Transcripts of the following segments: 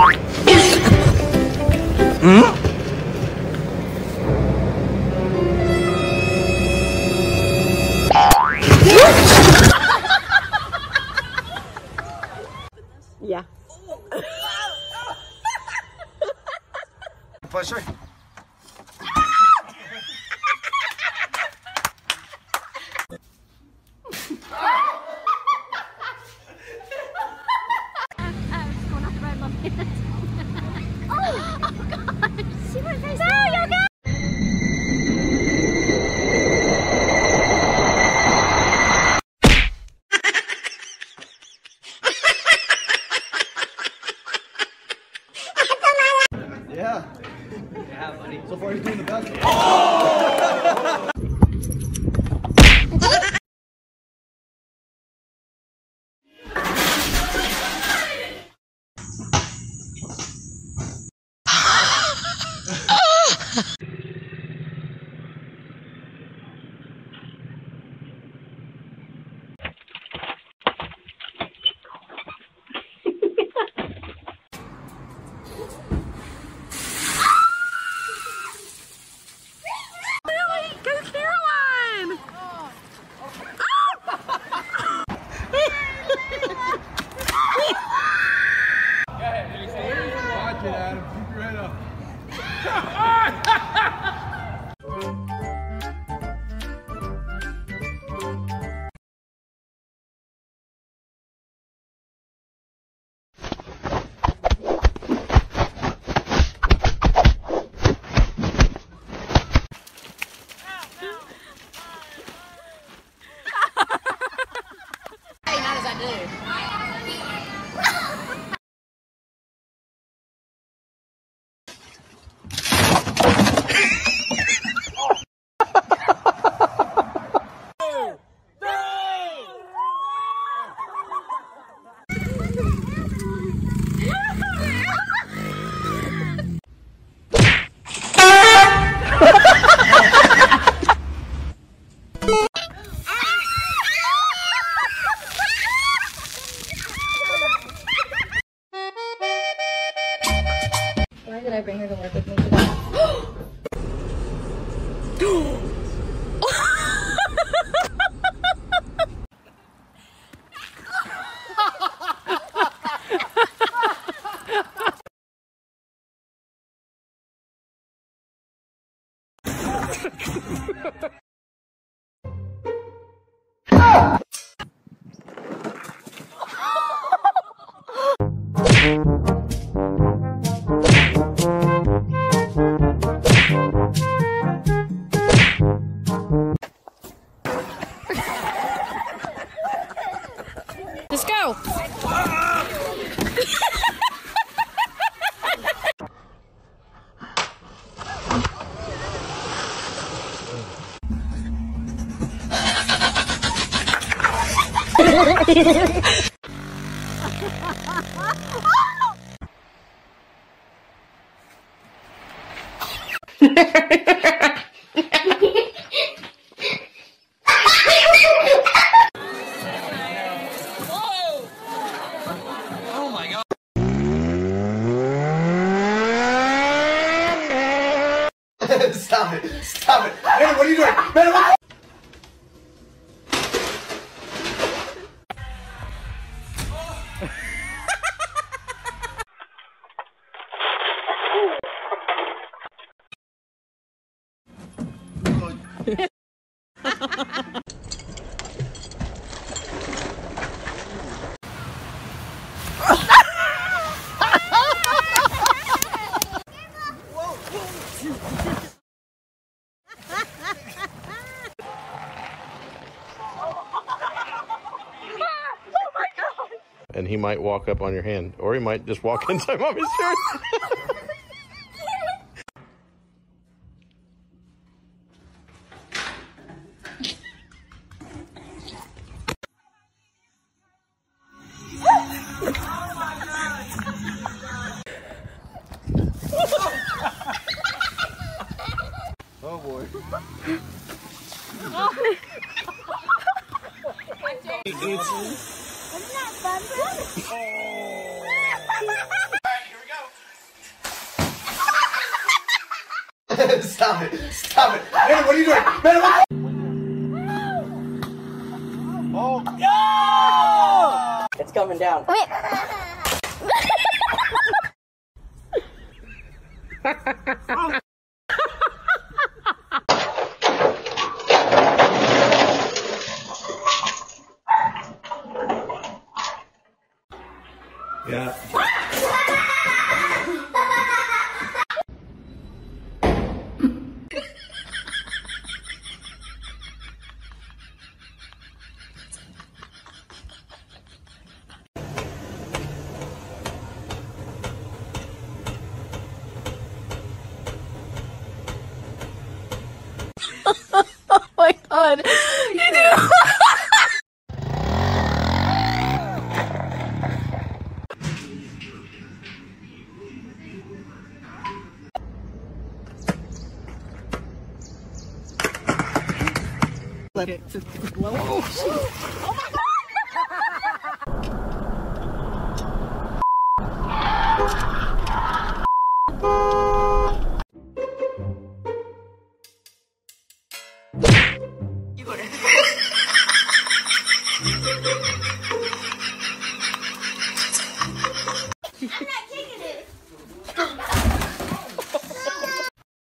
Yeah. Pleasure. Yeah. Yeah, buddy. So far, he's doing the best. Oh! Let's go. Stop it! Stop it! Man, what are you doing? Man, what? And he might walk up on your hand, or he might just walk inside mommy's shirt. Oh boy. Oh. It's not fun. Alright, here we go. Stop it. Stop it. Man, what are you doing? Man, what? Oh. Oh. It's coming down. Wait. Oh. Yeah. Oh my God. You do. Let it just blow. Oh my God.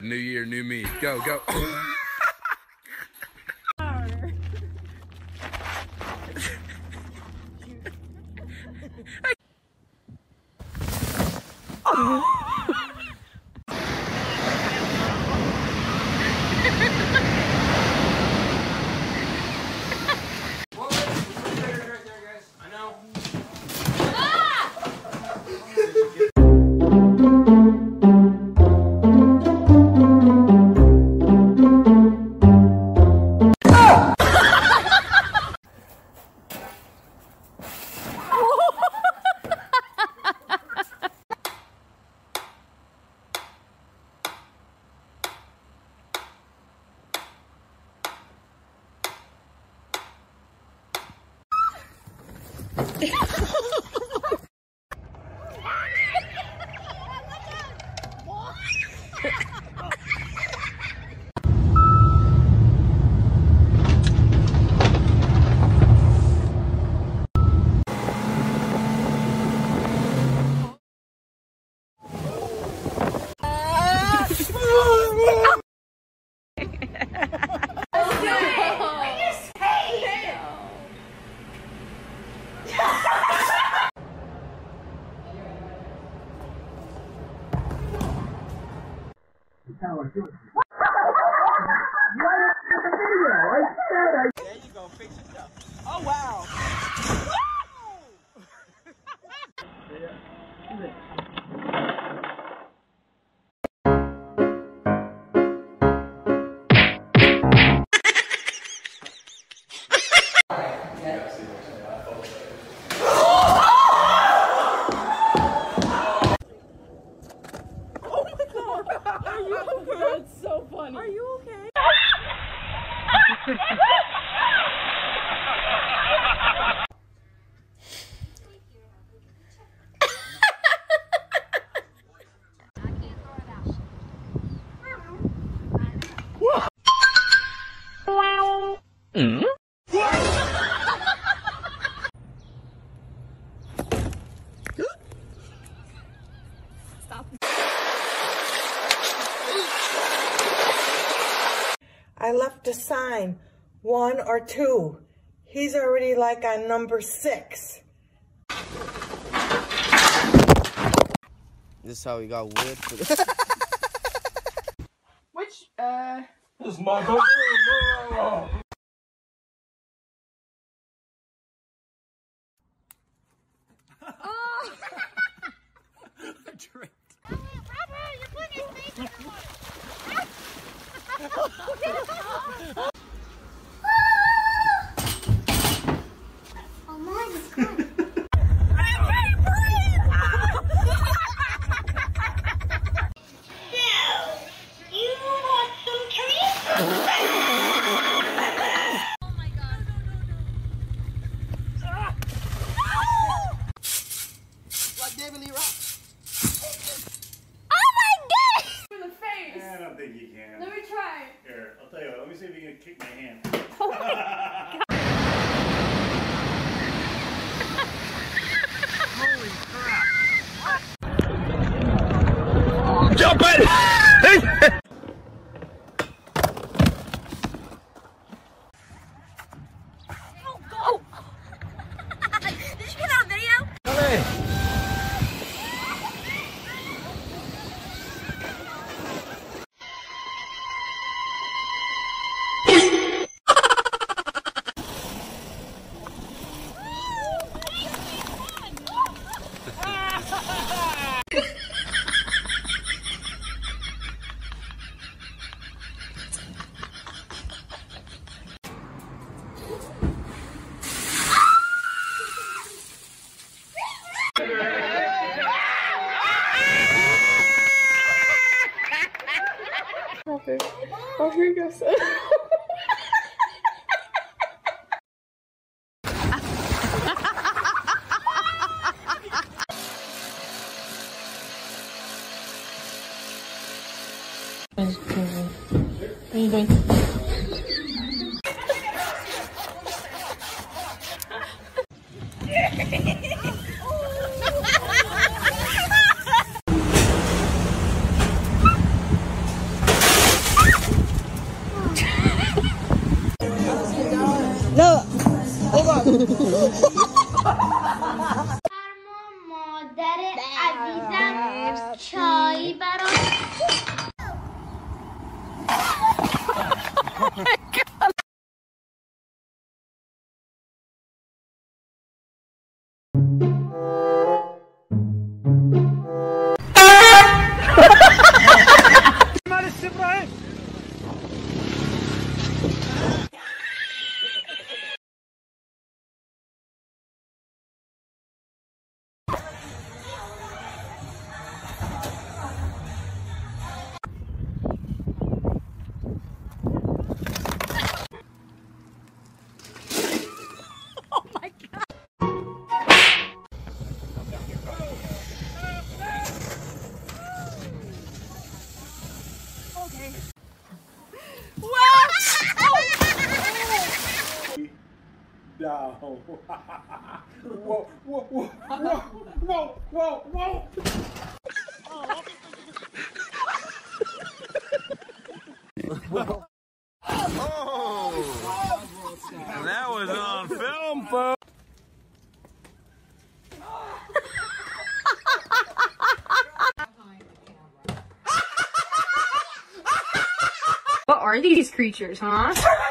New year, new me. Go, go. There you go, fix it up. Oh wow! Are you okay? Mm-hmm. I left a sign, 1 or 2. He's already like on number 6. This is how he got wood for this. Which, this is my book. Oh! I tripped. Robert, you're putting your face in the water. Oh my God. I don't think you can. jumping! Go! Did you get on video? Hey. Oh, here goes. What are you doing? No! Hold on! مادر عزیزم چای برام Oh my God. Whoa, whoa, whoa, whoa, whoa, whoa, whoa. Oh, that was on film, folks. What are these creatures, huh? God.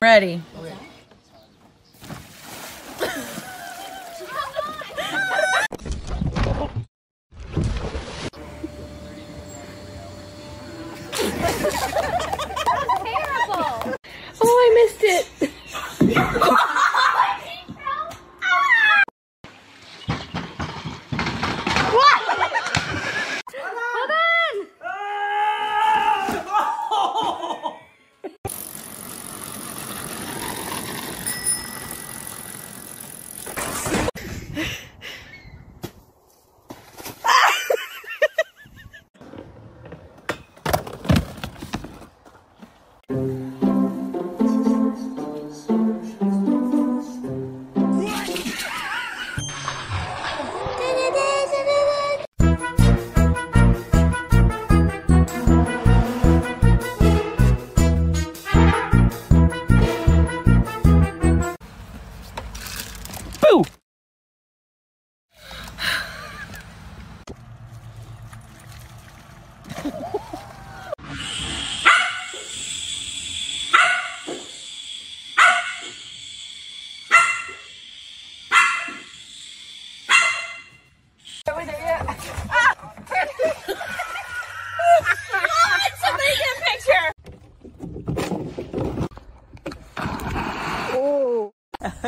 Ready. Okay.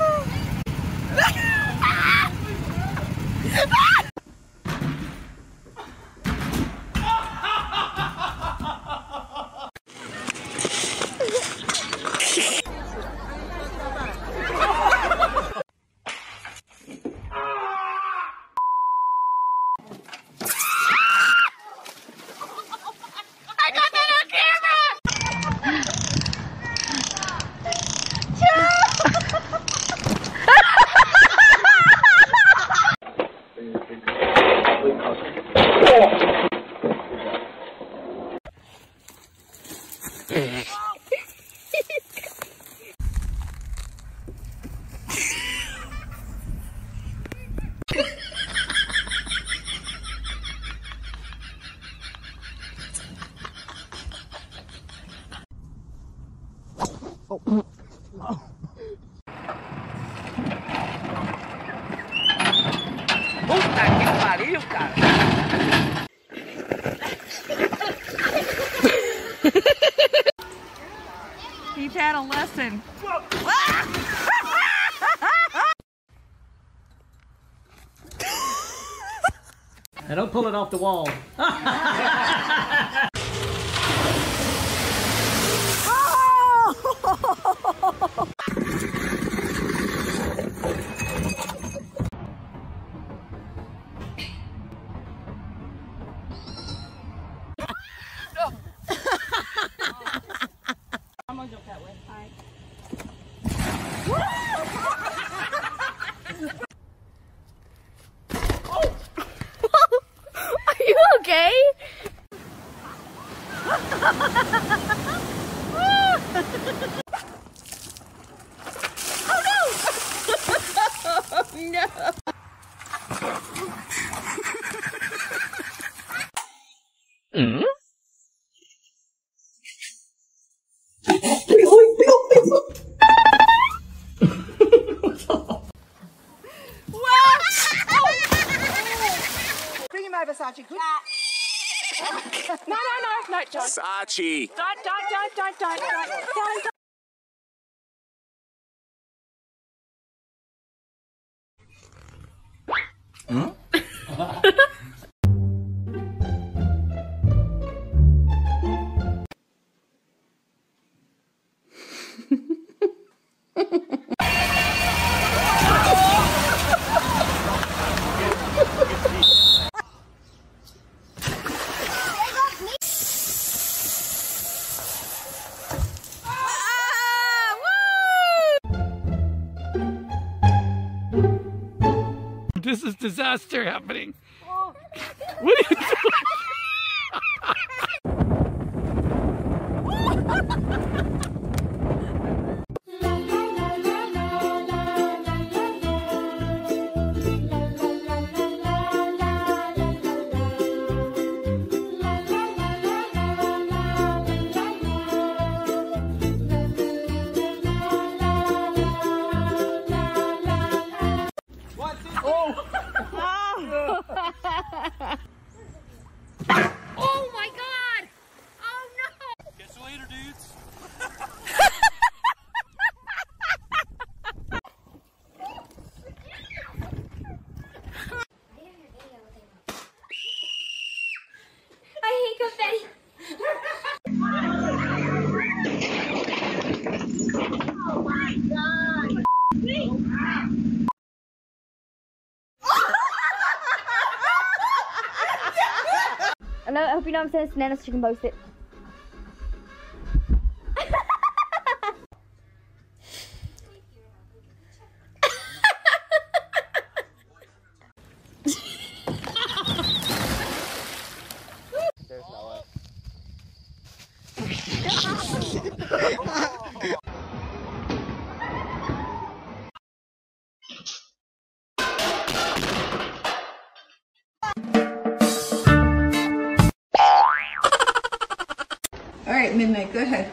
Oh. Oh. Puta que pariu, cara. He's had a lesson. And don't pull it off the wall. Sachi. Dot, dot, dot. Huh? This is disaster happening. Oh. What are you I hope you know what I'm saying. It's bananas, chicken post it. midnight. Go ahead.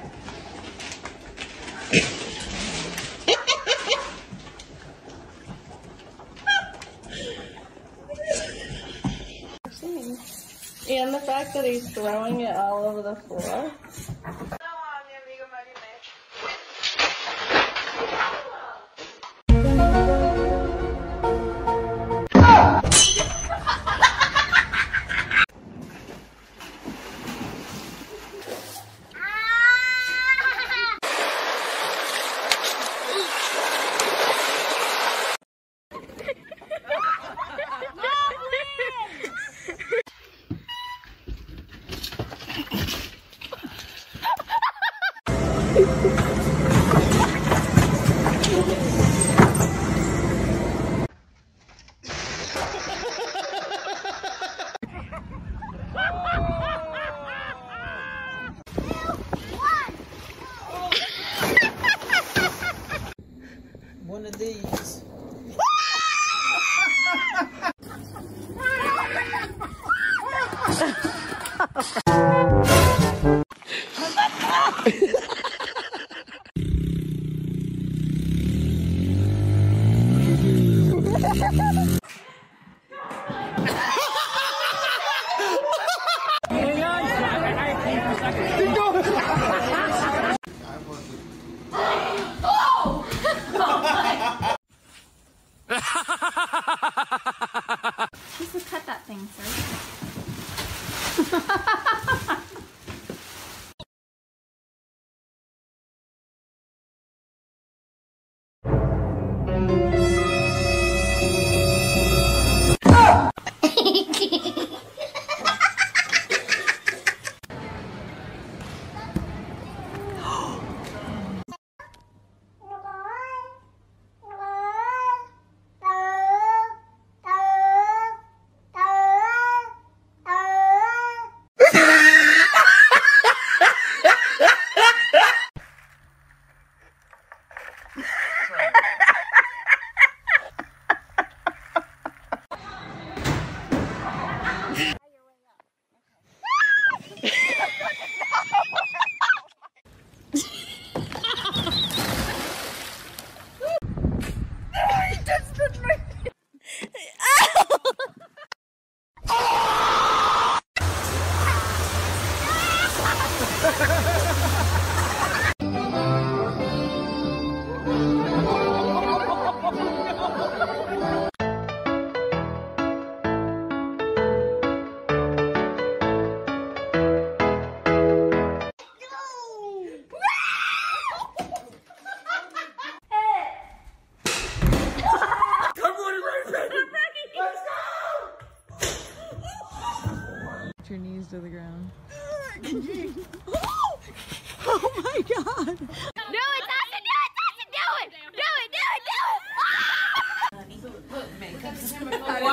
And the fact that he's throwing it all over the floor. One of these. Just to cut that thing, sir. Your knees to the ground. Oh! Oh my God! Do it! Dawson, do it! Dawson, do it! Do it! Do it! Do it! Look, man, cut the camera.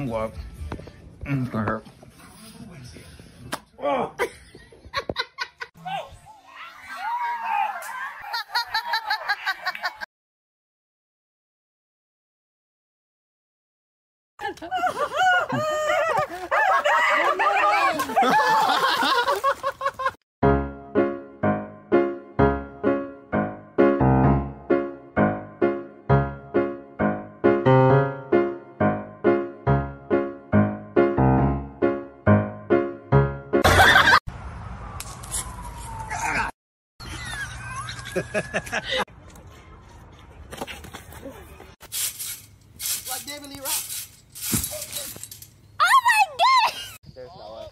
What? It's gonna hurt. Oh. Like David Lee Roth. Oh my God! There's no way.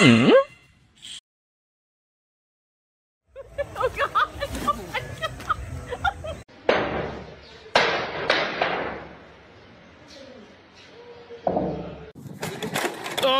Mm? Oh God! Oh my God! Oh! Oh!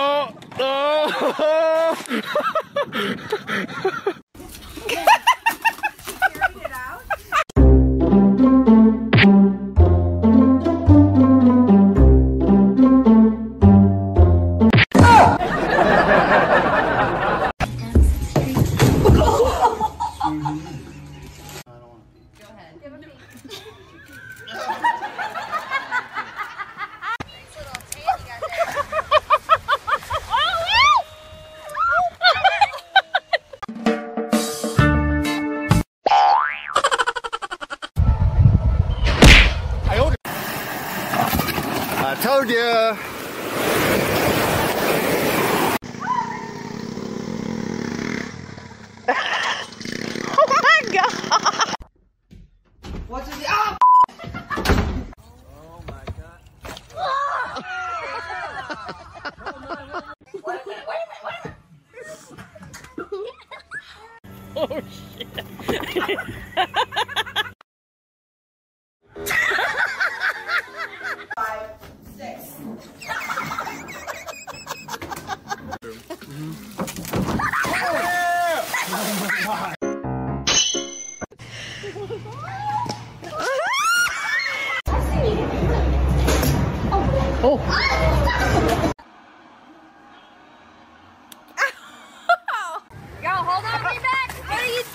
I told ya! Oh my God! What is it? Oh! Oh my God! Wait a minute! Wait a minute! Oh shit! Oh! Yo, hold on, be back! Please!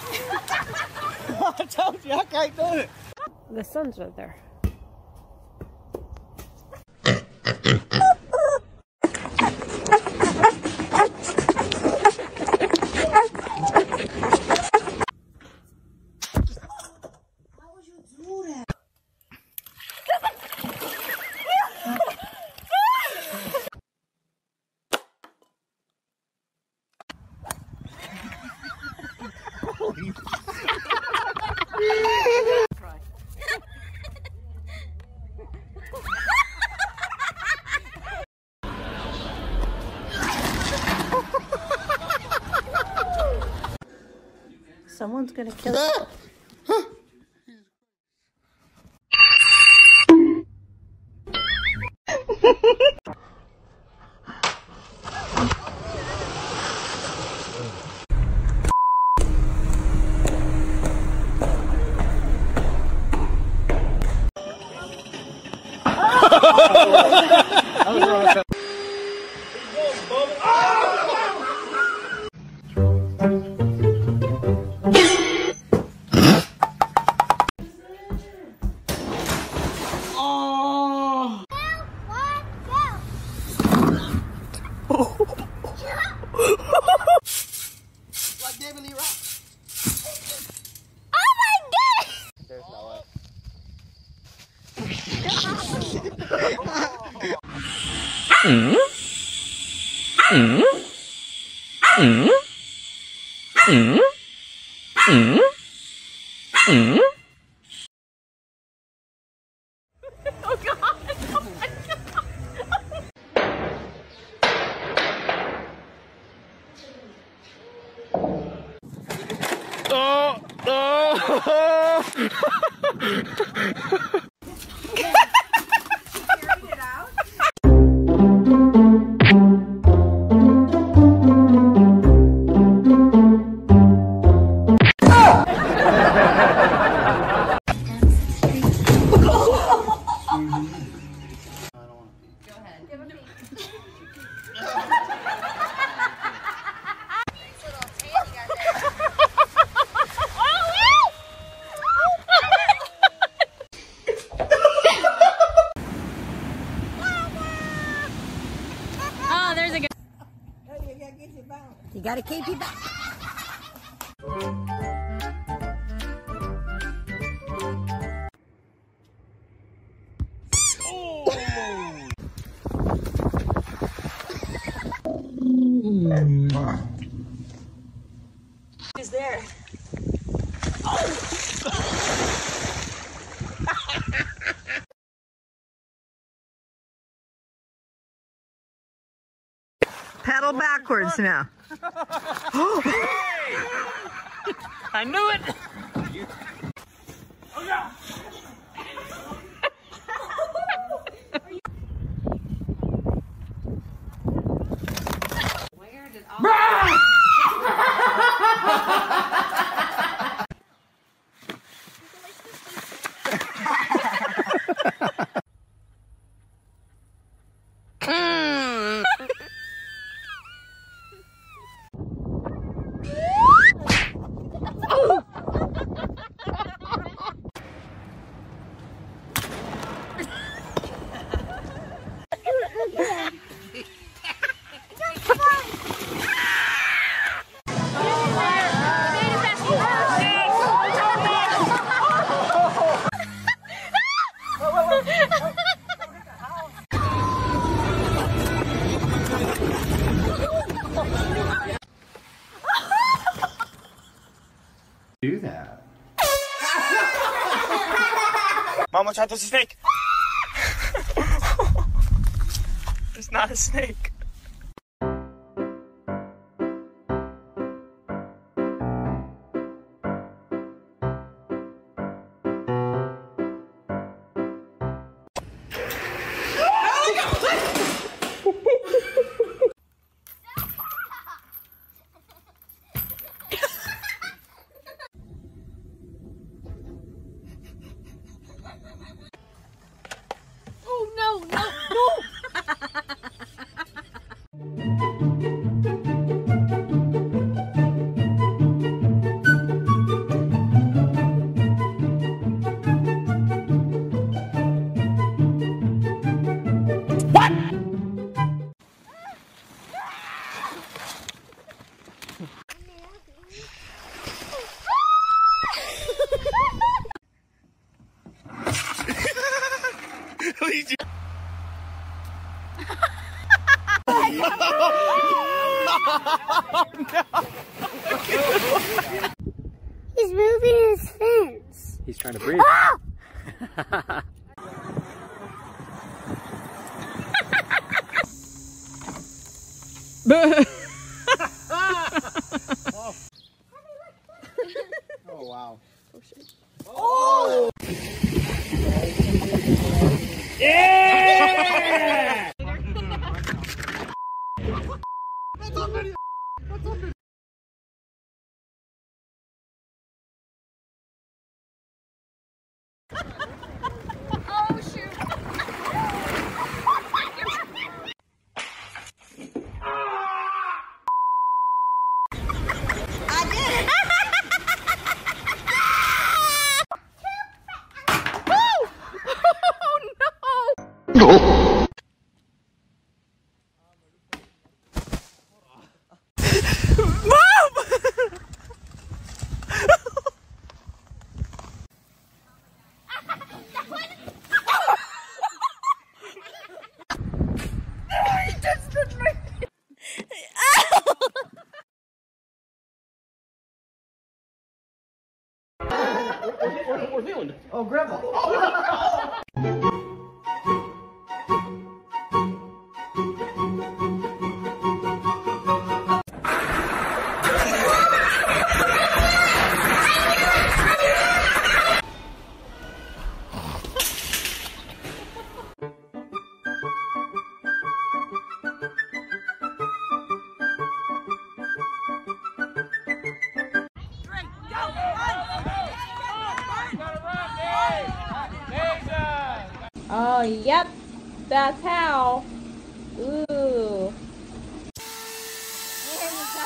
I told you, I can't do it! The sun's right there. Someone's gonna kill us. Mm? Mm? Mm? Mm? Mm? Mm? Oh God! Oh my God! Oh! Oh! You gotta keep it back. Oh. He's there. Oh. Pedal backwards now. I knew it. Oh yeah. Where did all do that. Mama tried to snake. It's not a snake. Oh, no. He's moving his fins. He's trying to breathe. Ah! Oh. Oh, wow. Oh, shit. Oh! Yeah! That's on video! That's on video! Oh, shoot! I did it! Oh! Oh, no! No! We're doing. Oh, grandma. Oh, oh, yep, that's how. Ooh. There we go. Yeah,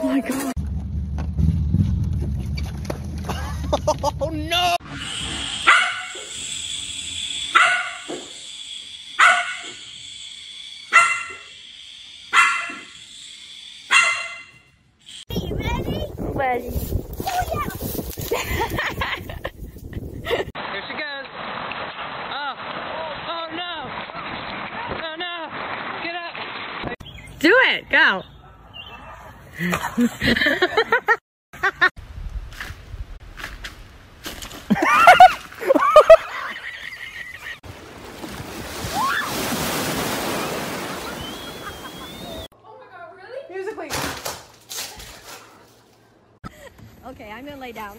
oh my God. buddy. Oh, yeah. Here she goes. Oh. Oh, no. Oh, no. Get up. Do it. Go. Okay, I'm gonna lay down.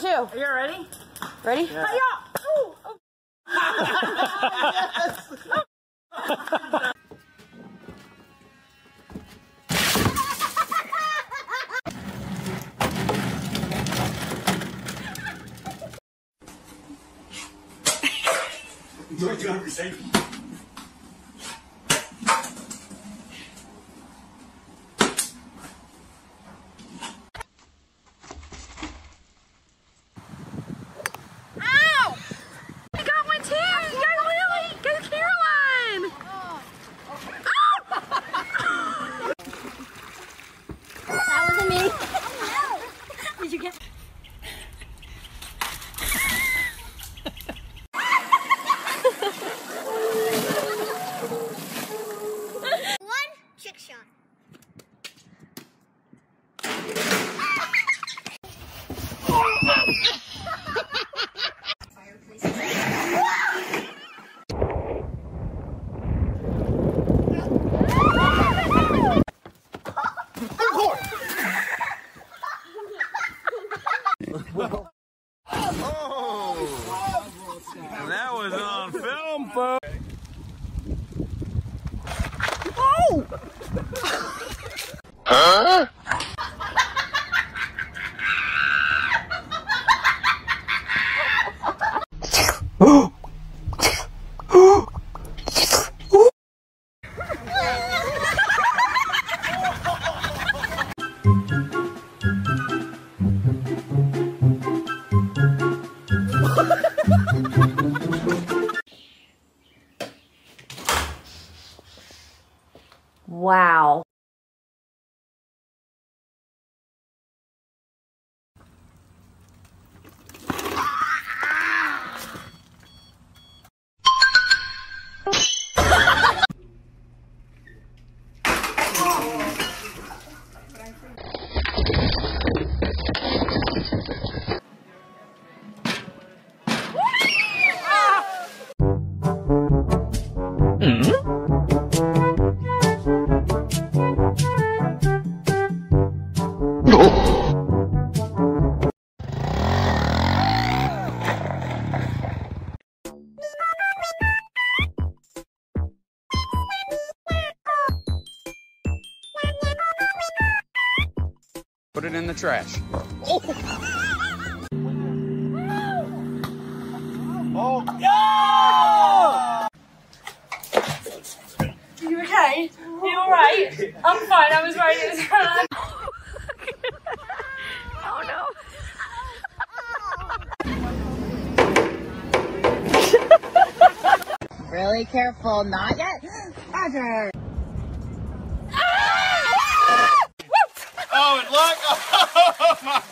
Two. Are you ready? Ready? Yeah. Oh, yeah. Oh. Yes. Oh. Huh? Oh! Oh! Oh! Wow. Put it in the trash. Oh! Oh! Oh! Are you okay? Are you alright? I'm fine, I was right in his hand. Oh no! Really careful, not yet. Roger! Oh, and look! Oh my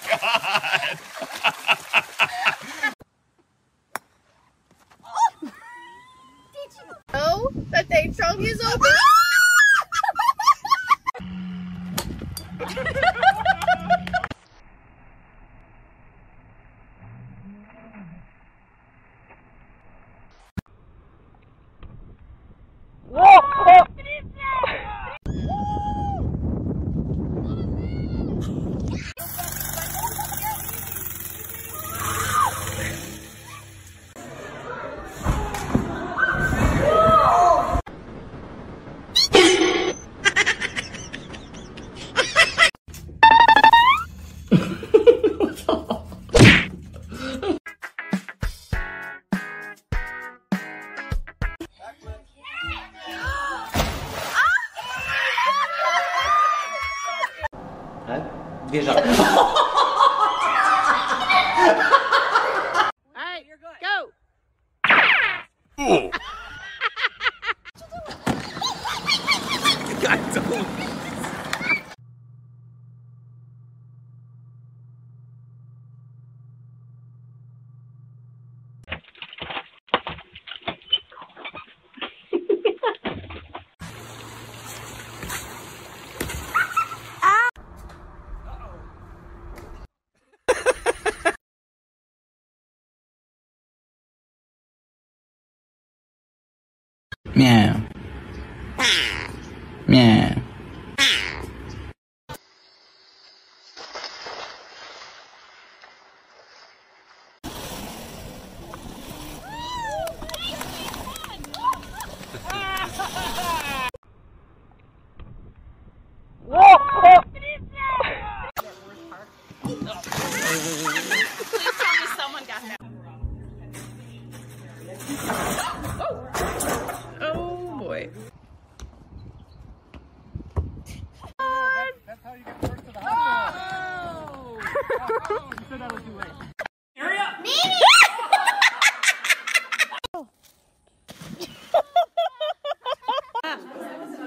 God! Oh. Did you know that they trunk is open? Déjà. Alright, you're good. Go! I don't. Meow. Meow.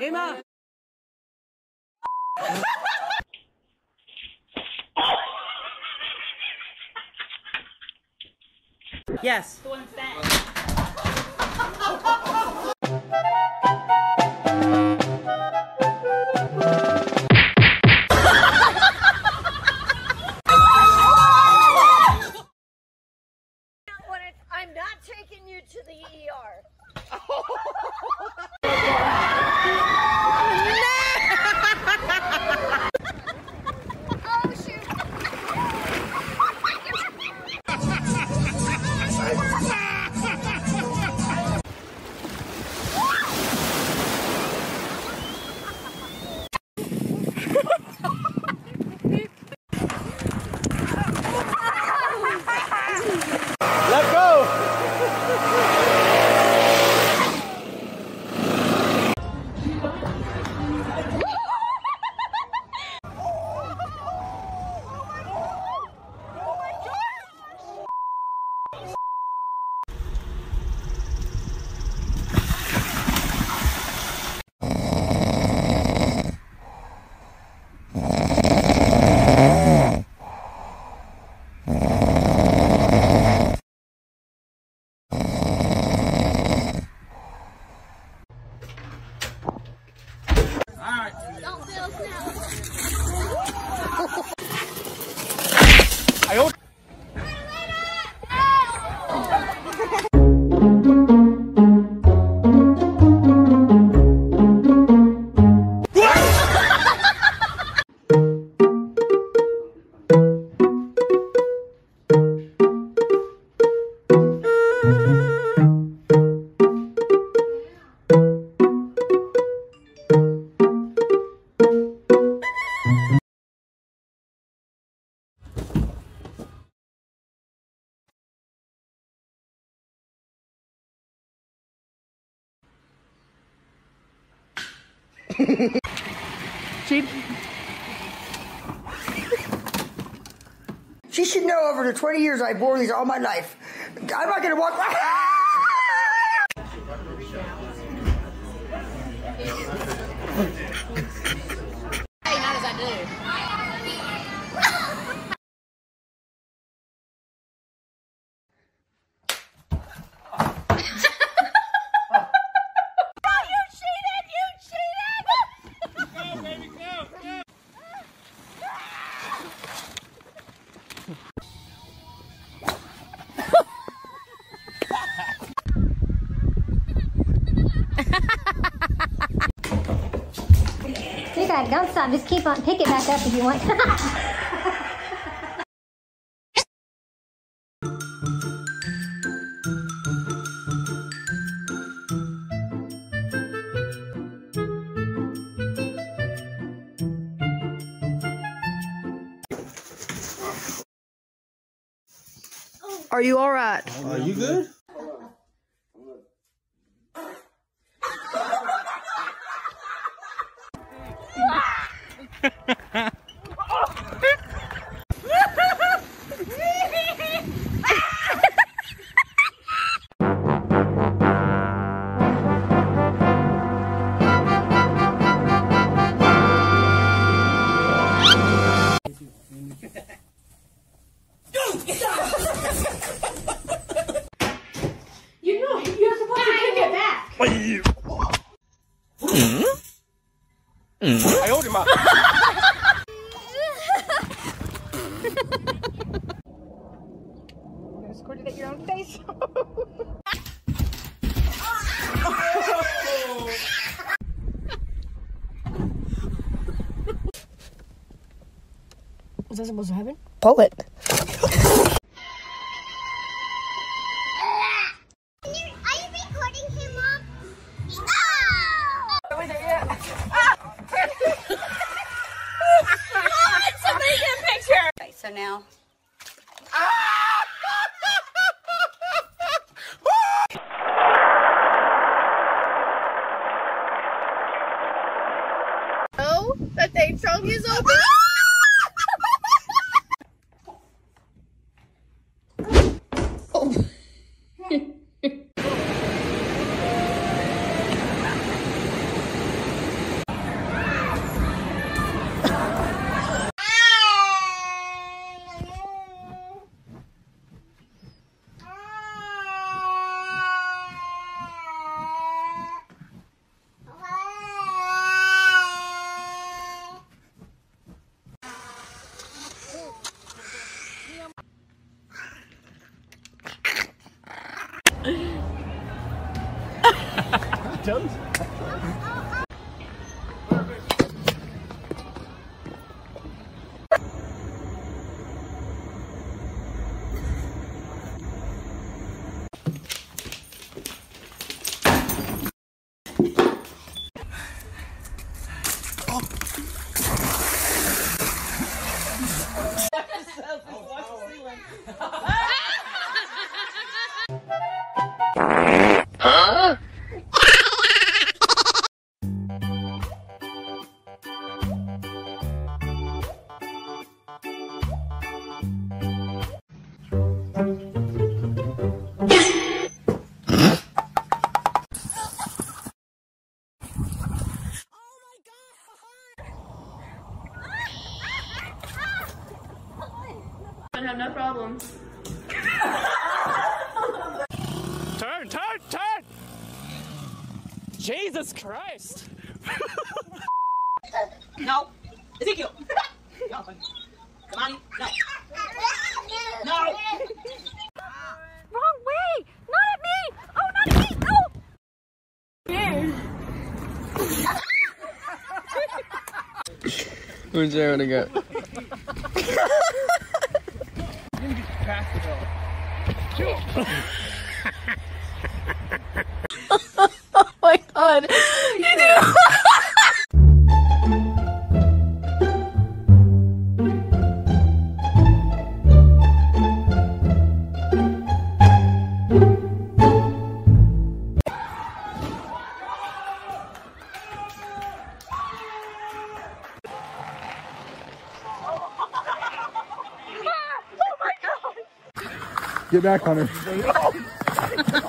Emma! Yes. The one's that. I'm not taking you to the ER. She should know over the 20 years I bore these all my life. I'm not gonna walk. Hey, how does I do? Don't stop, just keep on, pick it back up if you want. Are you all right? Are you good? I hold him up. You squirted at your own face. Was that supposed to happen? Pull it. Are you recording him, Mom? Oh! Oh, somebody get a picture! Okay, so now... Oh, that thing trunk is open! Don't. Have no problem. Turn, turn, turn! Jesus Christ! No, Ezekiel! No, come on, no! No! Wrong way! Not at me! Oh, not at me! No! Where's everyone go? Oh my god, you do! Get back on her. Let's go,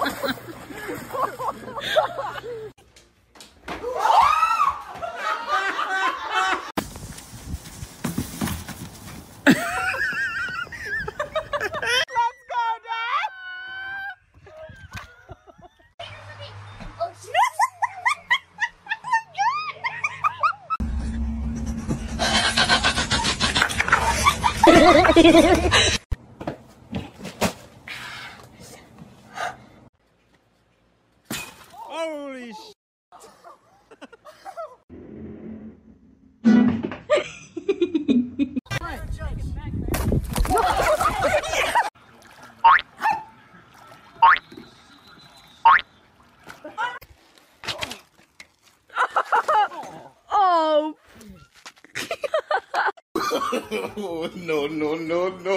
Dad! Holy shit! Oh! Oh, no, no, no, no!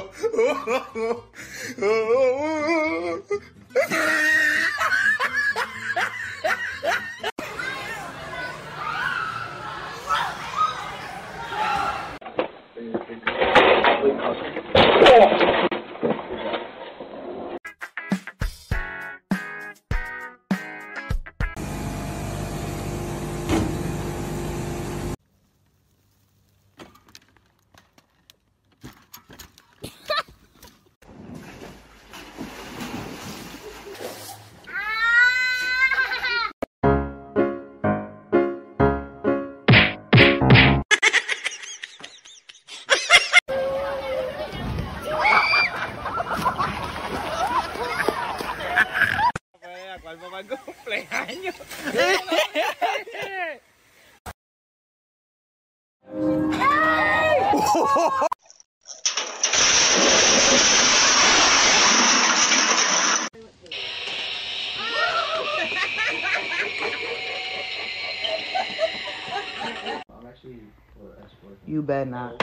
You better not.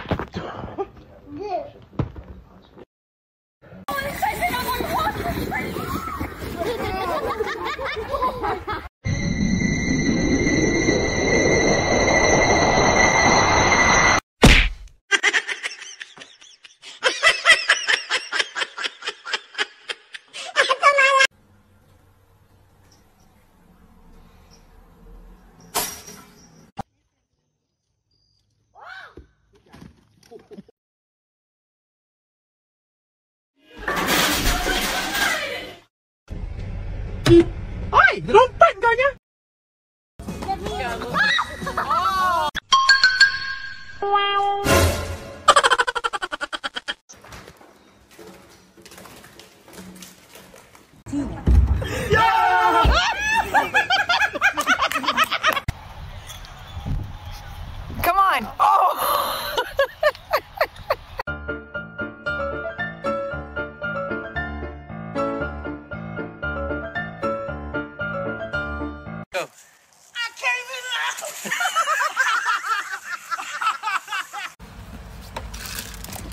Oi, don't bite kanya. Oh. Come on. Oh.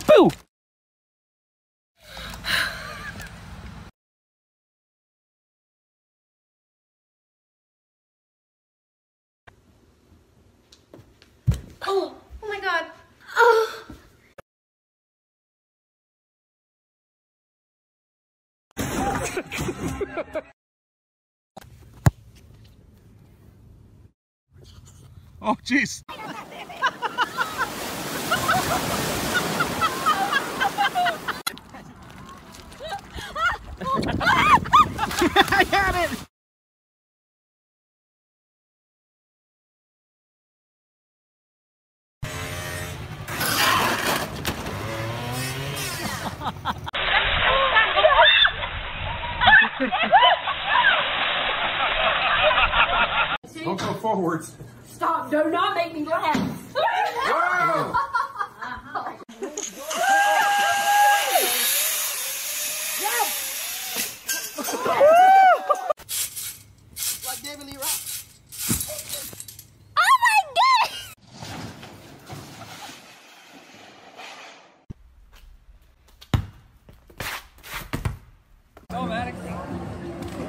Boo! Oh, oh my God. Oh. Oh, jeez. I got it! Don't go forwards. Stop, do not make me laugh. Wow. Like David Lee Roth. Oh my God!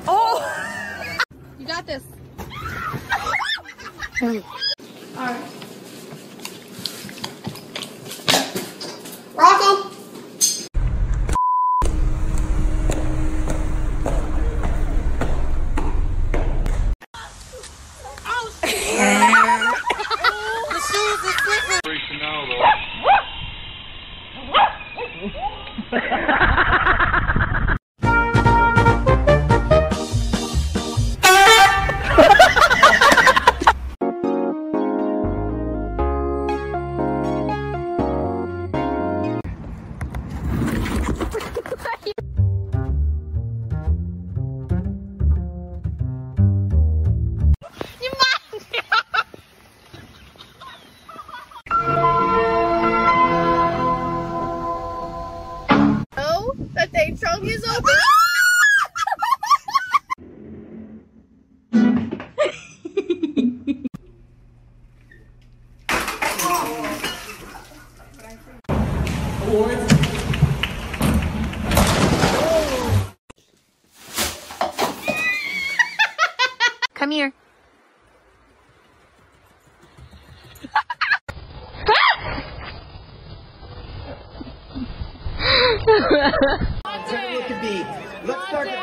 Oh! You got this. All right. Rock 'em. Come here. Look at me. Let's start the day.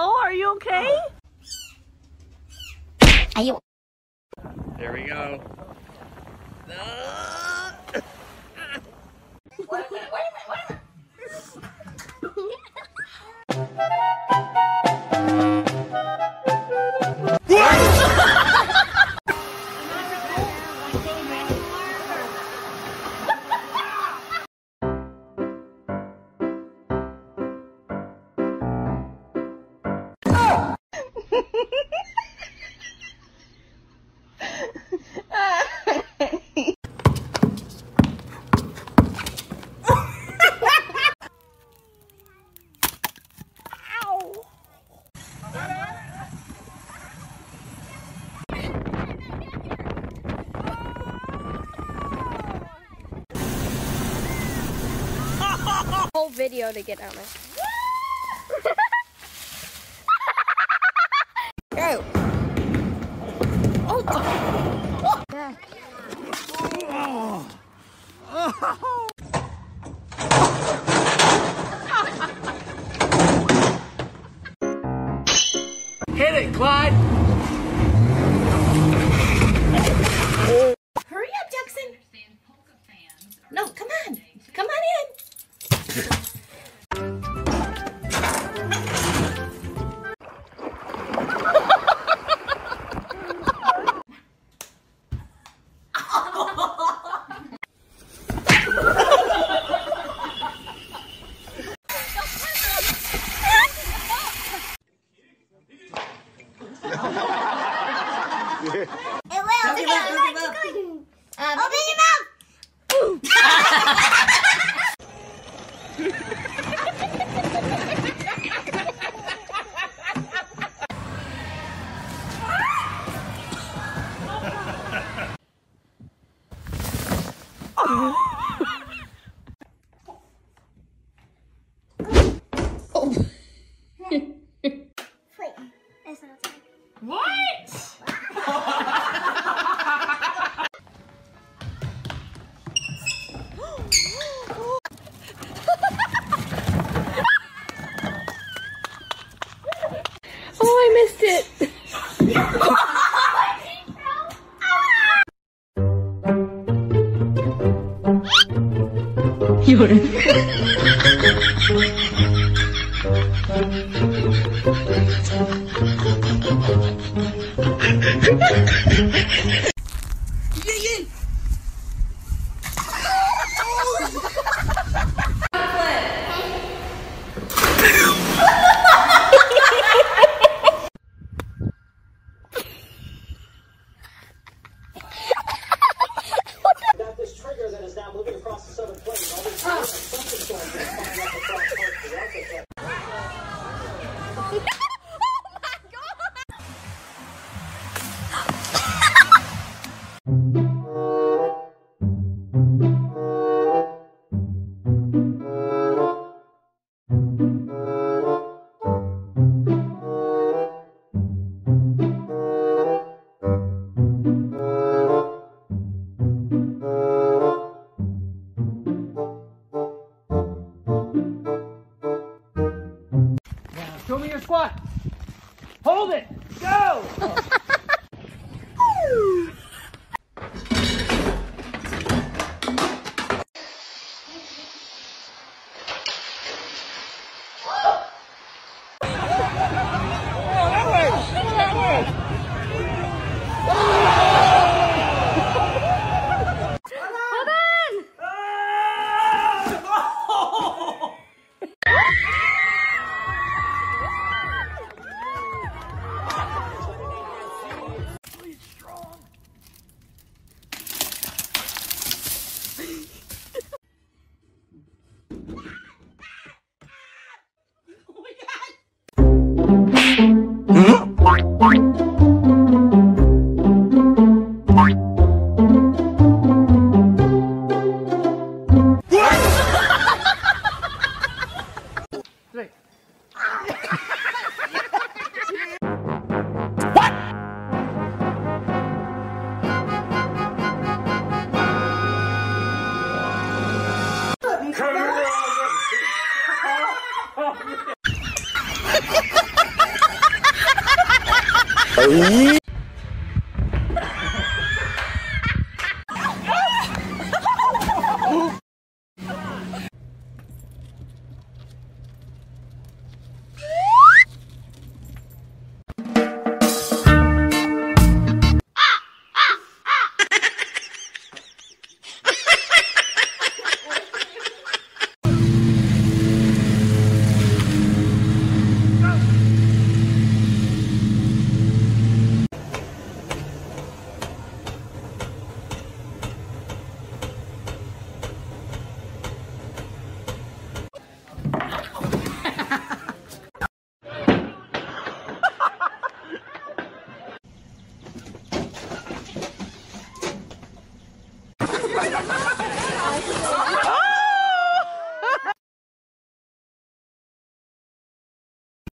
Oh, are you okay? Are you? There we go. Wait a minute. video to get on it. Go! Oh! Yeah. Oh. Hit it, Clyde! Oh. Hurry up, Jackson! No, come on! Come on in!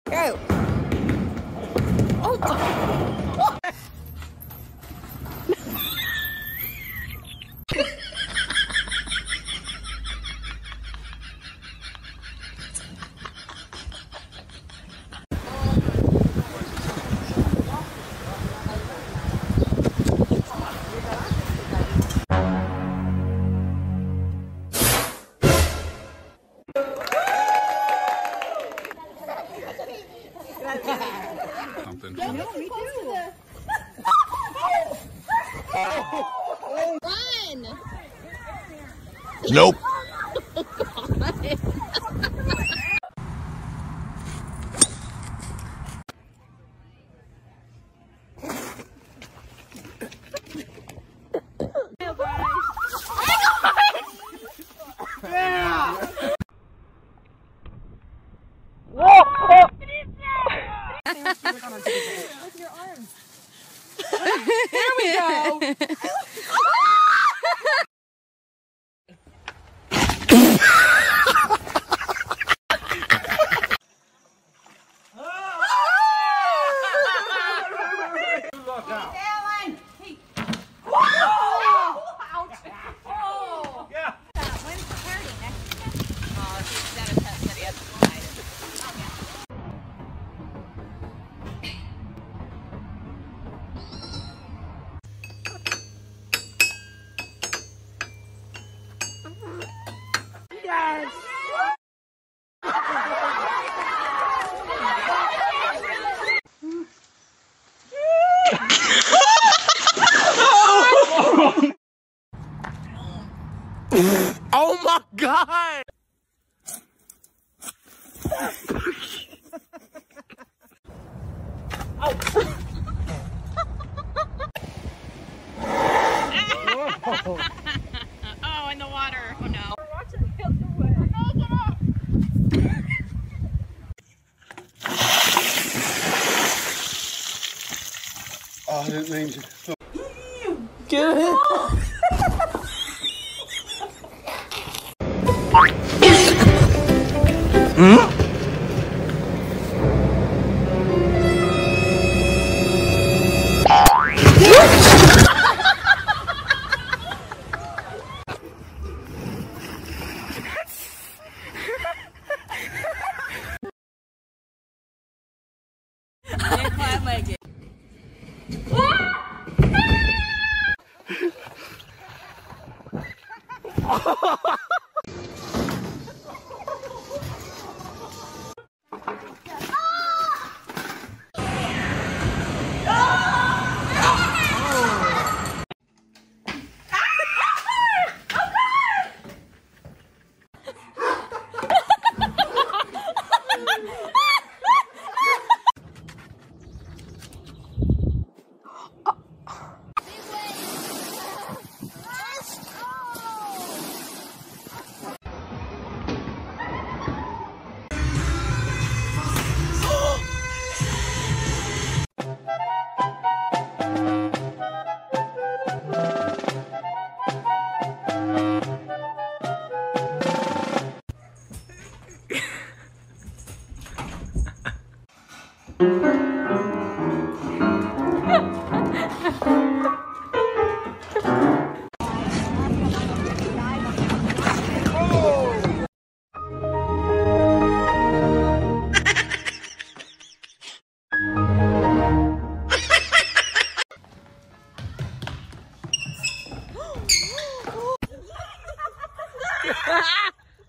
Go. Oh, God. Oh. Something. Yeah, no, we do. Oh. Run. Nope. Oh, God. With your arms. There we go. Airline. Hey. Ouch. Oh. Yeah. When's the party next? Oh, she's done a test that he has to slide. Oh my God! Oh. Oh, in the water. Oh no. We're watching the other way. Oh, get off! Oh, I didn't mean to. Oh. Get it! Oh. Hmm?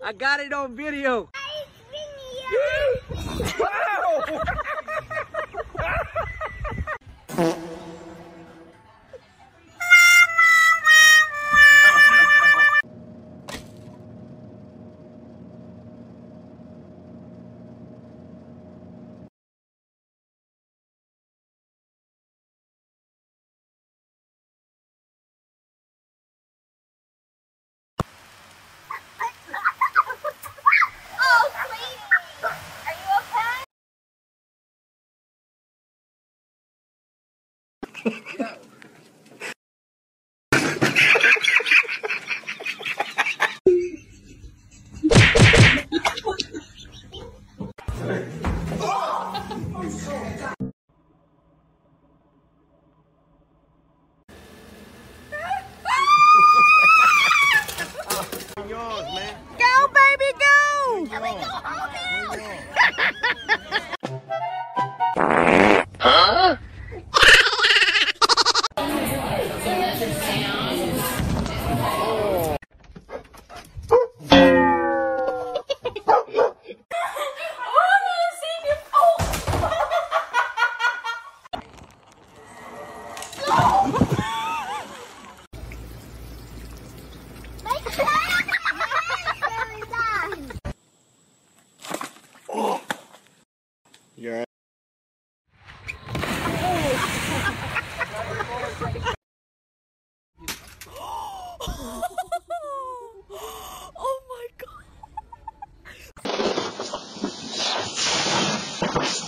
I got it on video. Wow. Yeah. Oh! we go home now? Huh? Oh my God.